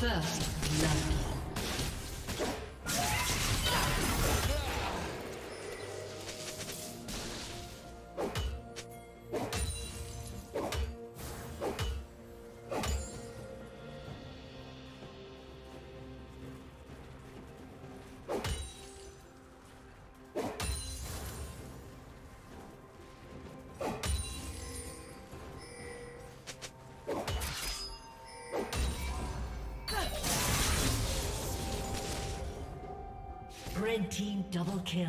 First love. Red team double kill.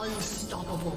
Unstoppable.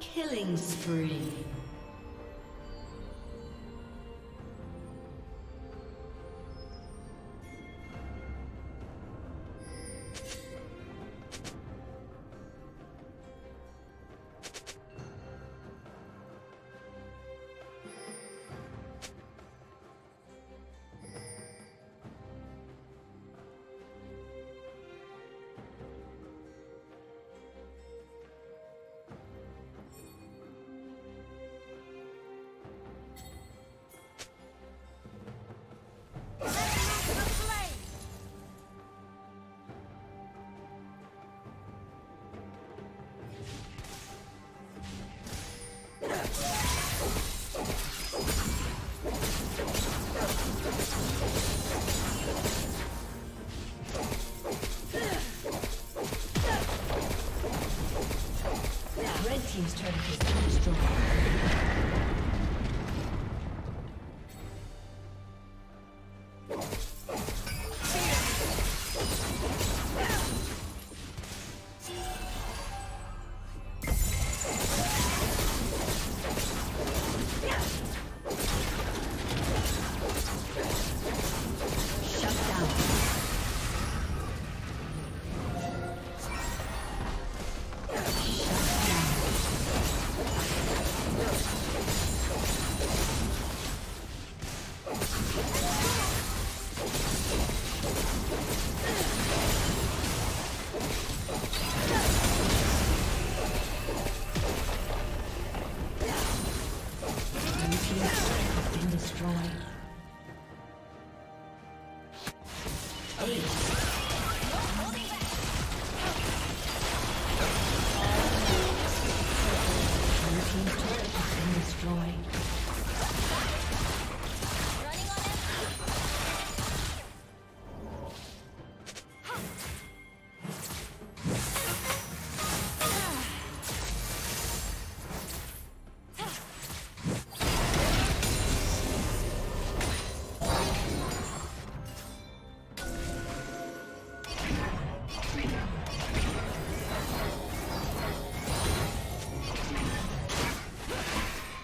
Killing spree.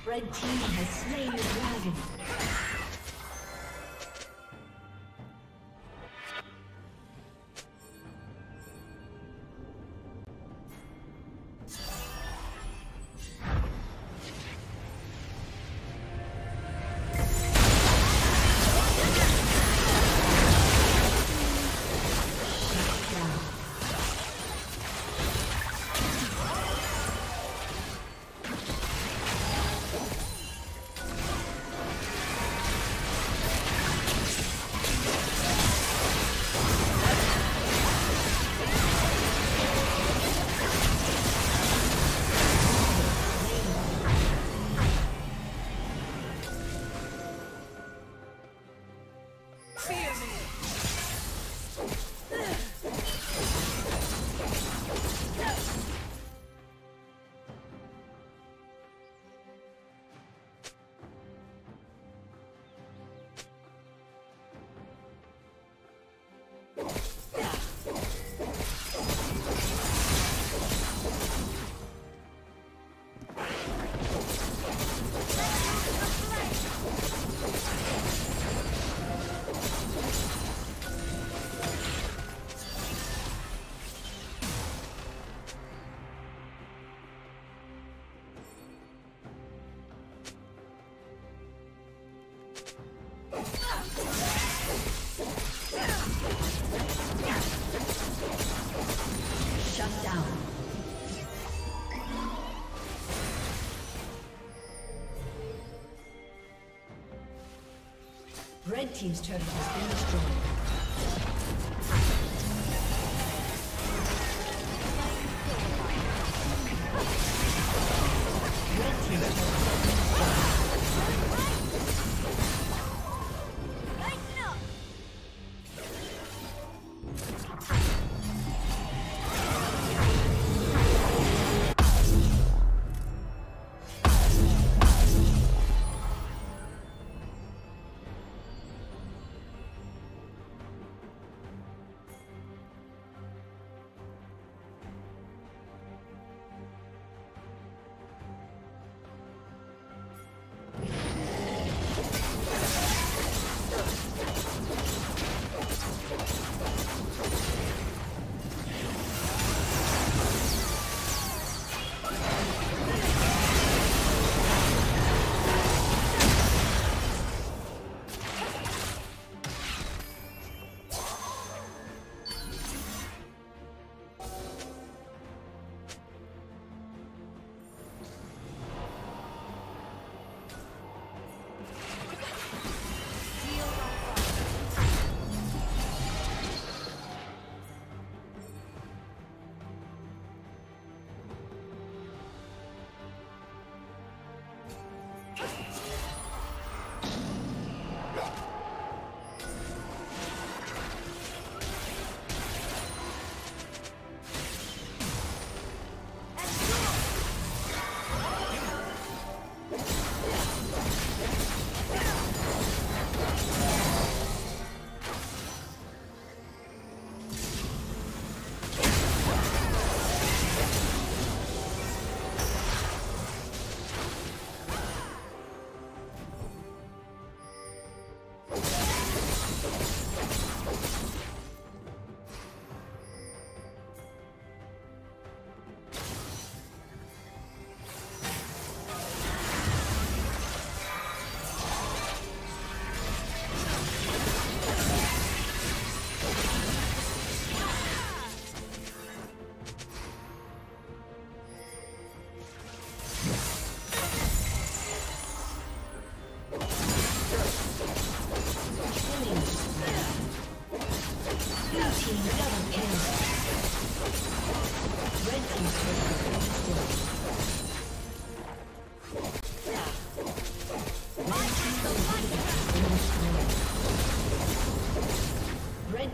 Red team has slain the dragon. Red team's turret has been destroyed.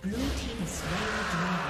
Blue team is slain the dragon.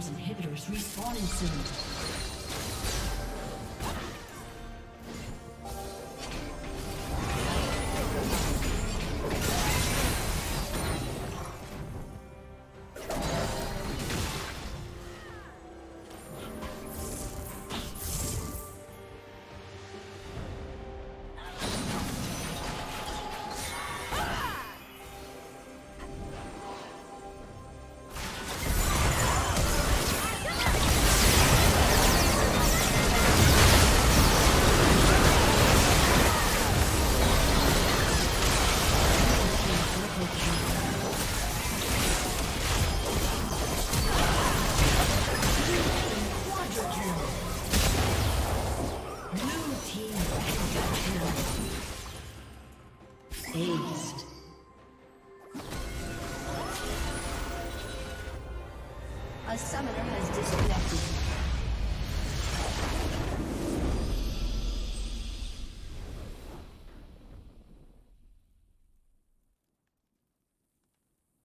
team's inhibitors respawning soon. A summoner has disconnected.